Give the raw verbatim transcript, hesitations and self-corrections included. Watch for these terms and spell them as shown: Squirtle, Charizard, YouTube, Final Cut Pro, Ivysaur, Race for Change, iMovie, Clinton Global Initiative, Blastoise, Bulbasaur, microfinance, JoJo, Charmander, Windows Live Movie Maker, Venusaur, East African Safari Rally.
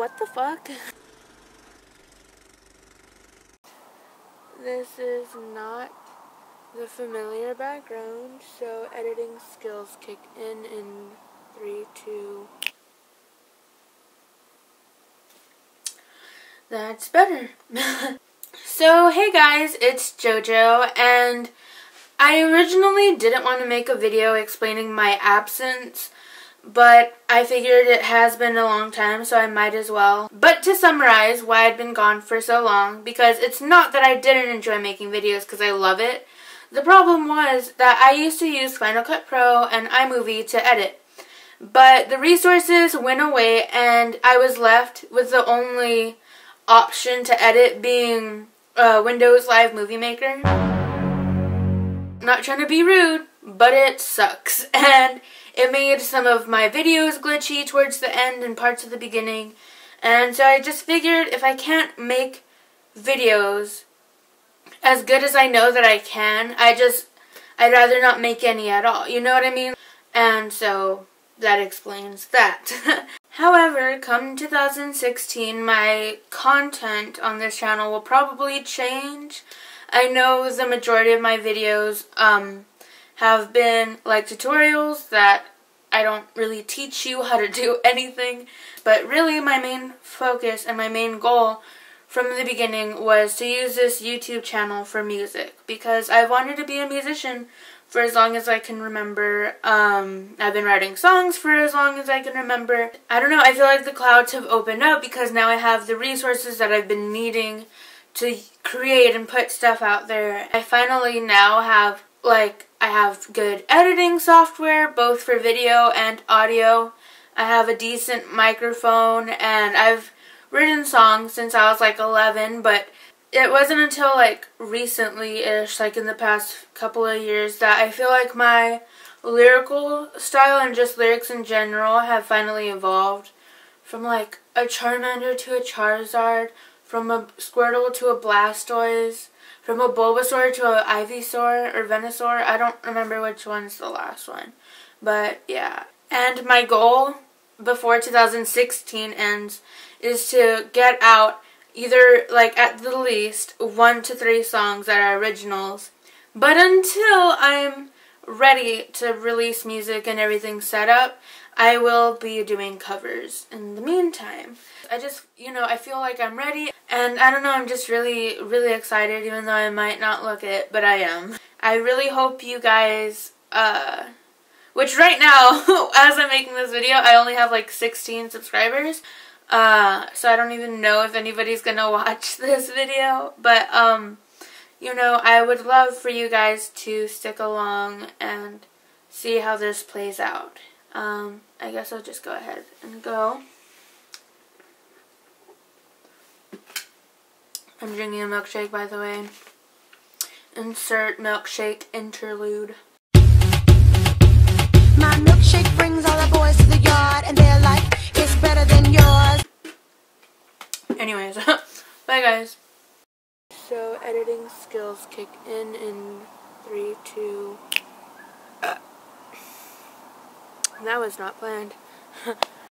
what the fuck? This is not the familiar background, so editing skills kick in in three, two. That's better. So, hey guys, it's JoJo, and I originally didn't want to make a video explaining my absence, but I figured it has been a long time, so I might as well. But to summarize why I'd been gone for so long, because it's not that I didn't enjoy making videos, because I love it. The problem was that I used to use Final Cut Pro and iMovie to edit, but the resources went away and I was left with the only option to edit being uh, Windows Live Movie Maker. Not trying to be rude, but it sucks, and it made some of my videos glitchy towards the end and parts of the beginning. And so I just figured if I can't make videos as good as I know that I can, I just, I'd rather not make any at all, you know what I mean? And so that explains that. However, come two thousand sixteen, my content on this channel will probably change. I know the majority of my videos um, have been like tutorials that I don't really teach you how to do anything, but really my main focus and my main goal from the beginning was to use this YouTube channel for music, because I wanted to be a musician for as long as I can remember. Um, I've been writing songs for as long as I can remember. I don't know, I feel like the clouds have opened up because now I have the resources that I've been needing to create and put stuff out there. I finally now have, like, I have good editing software, both for video and audio. I have a decent microphone, and I've written songs since I was like eleven, but it wasn't until like recently-ish, like in the past couple of years, that I feel like my lyrical style and just lyrics in general have finally evolved from like a Charmander to a Charizard, from a Squirtle to a Blastoise, from a Bulbasaur to a Ivysaur or Venusaur. I don't remember which one's the last one, but yeah. And my goal before two thousand sixteen ends is to get out either, like, at the least one to three songs that are originals. But until I'm ready to release music and everything's set up, I will be doing covers in the meantime. I just, you know, I feel like I'm ready, and I don't know, I'm just really, really excited, even though I might not look it, but I am. I really hope you guys, uh, which right now, as I'm making this video, I only have like sixteen subscribers, uh, so I don't even know if anybody's gonna watch this video, but, um, you know, I would love for you guys to stick along and see how this plays out. Um, I guess I'll just go ahead and go. I'm drinking a milkshake, by the way. Insert milkshake interlude. My milkshake brings all the boys to the yard, and they're like, it's better than yours. Anyways, bye guys. So, editing skills kick in in three, two. That was not planned.